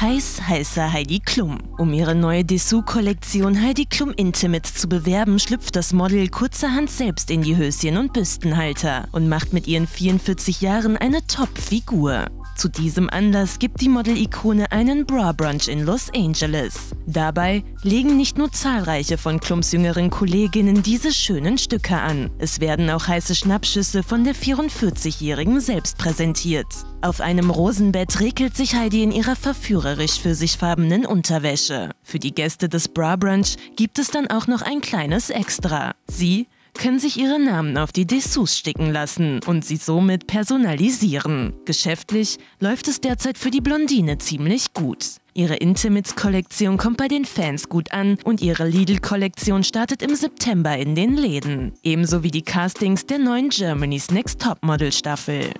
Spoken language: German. Heiß, heißer Heidi Klum. Um ihre neue Dessous-Kollektion Heidi Klum Intimates zu bewerben, schlüpft das Model kurzerhand selbst in die Höschen und Büstenhalter und macht mit ihren 44 Jahren eine Top-Figur. Zu diesem Anlass gibt die Model-Ikone einen Bra Brunch in Los Angeles. Dabei legen nicht nur zahlreiche von Klums jüngeren Kolleginnen diese schönen Stücke an. Es werden auch heiße Schnappschüsse von der 44-Jährigen selbst präsentiert. Auf einem Rosenbett regelt sich Heidi in ihrer verführerisch für sich farbenen Unterwäsche. Für die Gäste des Bra Brunch gibt es dann auch noch ein kleines Extra. Sie können sich ihre Namen auf die Dessous sticken lassen und sie somit personalisieren. Geschäftlich läuft es derzeit für die Blondine ziemlich gut. Ihre Intimates-Kollektion kommt bei den Fans gut an und ihre Lidl-Kollektion startet im September in den Läden. Ebenso wie die Castings der neuen Germany's Next Topmodel-Staffel.